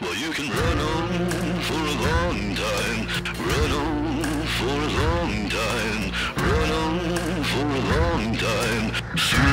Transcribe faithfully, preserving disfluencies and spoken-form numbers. Well, you can run on for a long time, run on for a long time, run on for a long time.